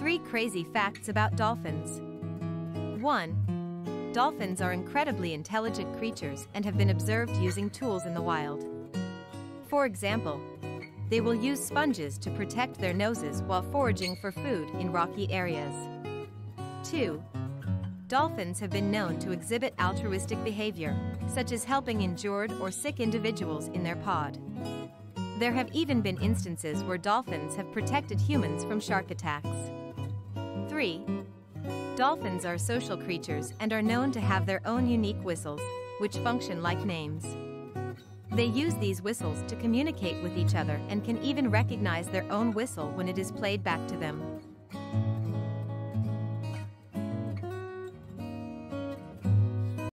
3 crazy facts about dolphins. 1. Dolphins are incredibly intelligent creatures and have been observed using tools in the wild. For example, they will use sponges to protect their noses while foraging for food in rocky areas. 2. Dolphins have been known to exhibit altruistic behavior, such as helping injured or sick individuals in their pod. There have even been instances where dolphins have protected humans from shark attacks. 3. Dolphins are social creatures and are known to have their own unique whistles, which function like names. They use these whistles to communicate with each other and can even recognize their own whistle when it is played back to them.